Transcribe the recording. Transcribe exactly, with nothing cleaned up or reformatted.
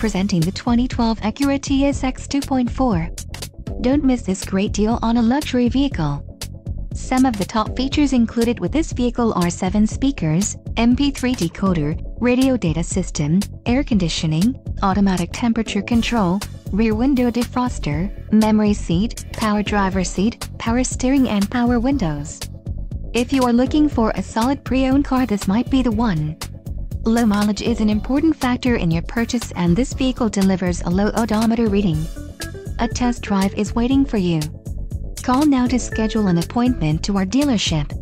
presenting the twenty twelve Acura T S X two point four. Don't miss this great deal on a luxury vehicle. Some of the top features included with this vehicle are seven speakers, M P three decoder, radio data system, air conditioning, automatic temperature control, rear window defroster, memory seat, power driver seat, power steering and power windows. If you are looking for a solid pre-owned car, this might be the one. Low mileage is an important factor in your purchase, and this vehicle delivers a low odometer reading. A test drive is waiting for you. Call now to schedule an appointment to our dealership.